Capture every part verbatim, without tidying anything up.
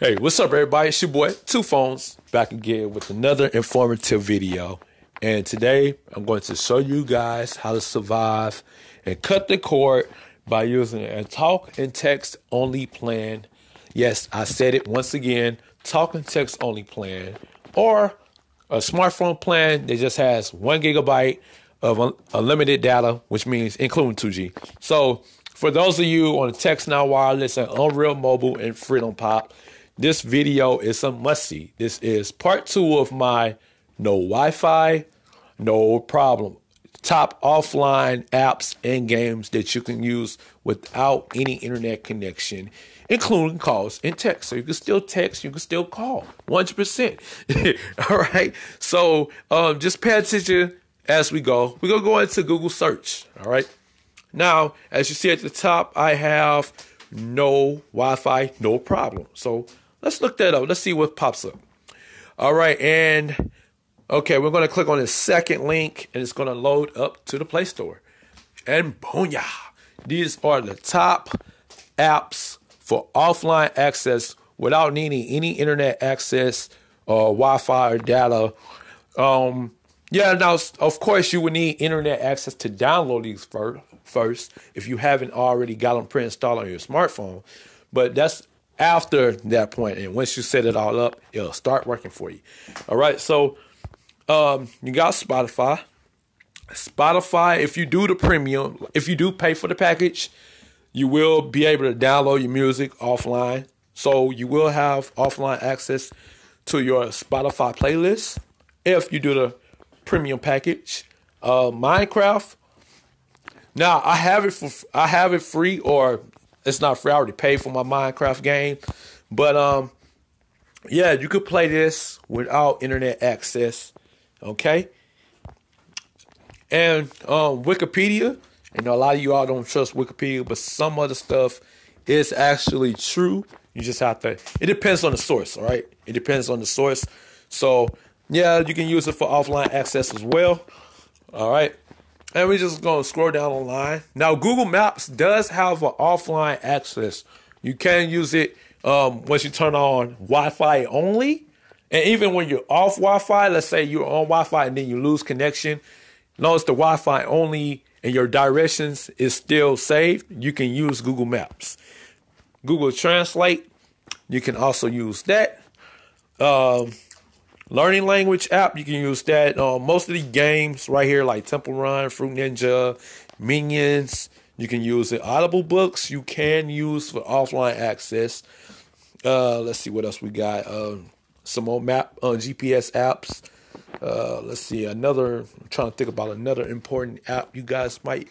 Hey, what's up, everybody? It's your boy, Two Phones, back again with another informative video. And today, I'm going to show you guys how to survive and cut the cord by using a talk and text only plan. Yes, I said it once again, talk and text only plan, or a smartphone plan that just has one gigabyte of un- unlimited data, which means including two G. So, for those of you on Text Now Wireless and Unreal Mobile and Freedom Pop, this video is a must-see. This is part two of my no Wi-Fi, no problem, top offline apps and games that you can use without any internet connection, including calls and text. So you can still text, you can still call, one hundred percent. All right, so um, just pay attention as we go. We're going to go into Google search, all right? Now, as you see at the top, I have no Wi-Fi, no problem. So let's look that up. Let's see what pops up. All right, and okay, we're going to click on the second link, and it's going to load up to the Play Store. And booyah! These are the top apps for offline access without needing any internet access or Wi-Fi or data. Um, yeah, now, of course, you would need internet access to download these first. First, if you haven't already got them pre-installed on your smartphone, but that's after that point. And once you set it all up, it'll start working for you. All right, so um, you got Spotify. Spotify, if you do the premium, if you do pay for the package, you will be able to download your music offline. So you will have offline access to your Spotify playlist if you do the premium package. Uh, Minecraft. Now, I have it for I have it free, or it's not free. I already paid for my Minecraft game. But, um, yeah, you could play this without internet access, okay? And um, Wikipedia, I know a lot of you all don't trust Wikipedia, but some of the stuff is actually true. You just have to, it depends on the source, all right? It depends on the source. So, yeah, you can use it for offline access as well, all right? And we're just going to scroll down the line. Now, Google Maps does have an offline access. You can use it um, once you turn on Wi-Fi only. And even when you're off Wi-Fi, let's say you're on Wi-Fi and then you lose connection. Notice the Wi-Fi only and your directions is still saved. You can use Google Maps. Google Translate, you can also use that. Um... Learning language app, you can use that. Uh, most of the games right here, like Temple Run, Fruit Ninja, Minions, you can use it. Audible books, you can use for offline access. Uh, let's see what else we got. Um, some more map, uh, G P S apps. Uh, let's see, another, I'm trying to think about another important app you guys might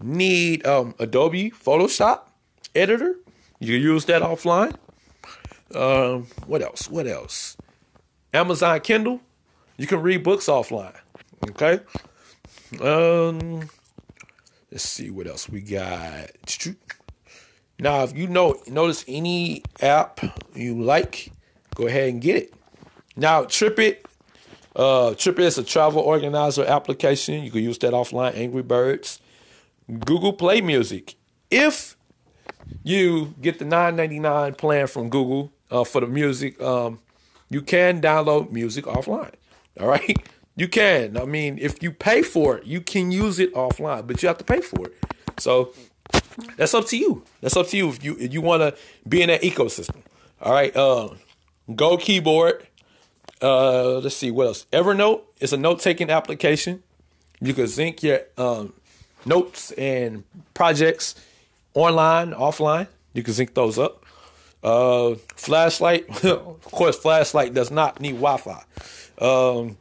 need. Um, Adobe Photoshop Editor, you can use that offline. Um, what else? What else? Amazon Kindle, you can read books offline, okay? Um, let's see what else we got. Now, if you know notice any app you like, go ahead and get it. Now, TripIt, uh, TripIt is a travel organizer application. You can use that offline. Angry Birds, Google Play Music. If you get the nine ninety-nine plan from Google uh, for the music, um. You can download music offline, all right? You can. I mean, if you pay for it, you can use it offline, but you have to pay for it. So that's up to you. That's up to you if you if you want to be in that ecosystem, all right? Uh, Go Keyboard. Uh, let's see, what else? Evernote is a note-taking application. You can sync your um, notes and projects online, offline. You can sync those up. Uh, flashlight, of course, flashlight does not need Wi-Fi. Um,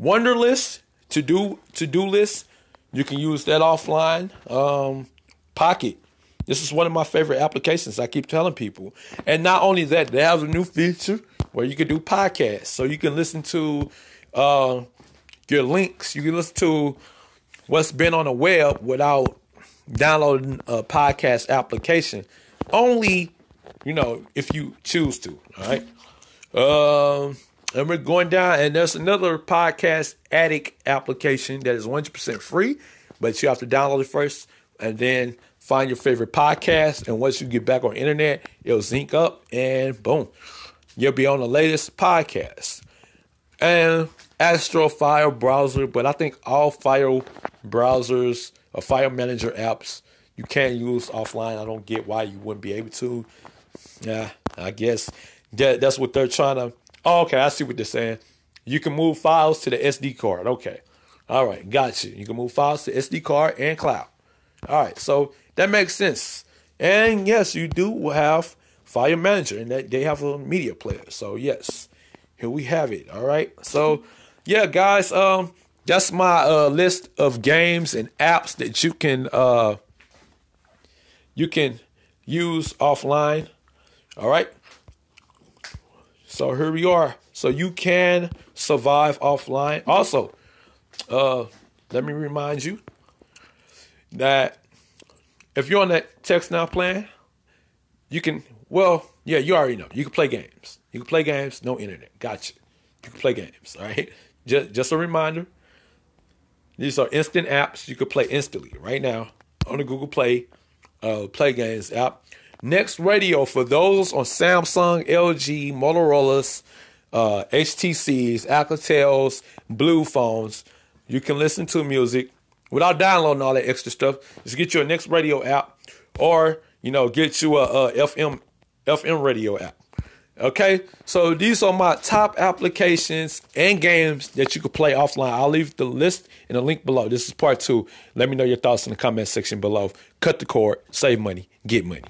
Wunderlist, to do to do list, you can use that offline. Um, Pocket, this is one of my favorite applications. I keep telling people, and not only that, they have a new feature where you can do podcasts, so you can listen to uh, your links. You can listen to what's been on the web without downloading a podcast application. Only. You know, if you choose to, all right? Um, and we're going down, and there's another Podcast Addict application that is one hundred percent free, but you have to download it first and then find your favorite podcast, and once you get back on the internet, it'll sync up, and boom, you'll be on the latest podcast. And Astro Fire Browser, but I think all Fire browsers or Fire Manager apps you can use offline. I don't get why you wouldn't be able to. Yeah, I guess that, that's what they're trying to... Oh, okay, I see what they're saying. You can move files to the S D card. Okay. All right, gotcha. You can move files to S D card and cloud. All right, so that makes sense. And yes, you do have Fire Manager, and that they have a media player. So yes, here we have it. All right, so yeah, guys, um, that's my uh, list of games and apps that you can uh you can use offline. All right, so here we are. So you can survive offline. Also, uh, let me remind you that if you're on that Text Now plan, you can, well, yeah, you already know. You can play games. You can play games, no internet. Gotcha. You can play games, all right? Just, just a reminder, these are instant apps you can play instantly right now on the Google Play uh, Play Games app. Next Radio for those on Samsung, L G, Motorola's, uh, H T C's, Alcatel's, Blue phones. You can listen to music without downloading all that extra stuff. Just get you a Next Radio app, or, you know, get you a, a F M, F M radio app. Okay, so these are my top applications and games that you can play offline. I'll leave the list and the link below. This is part two. Let me know your thoughts in the comment section below. Cut the cord, save money, get money.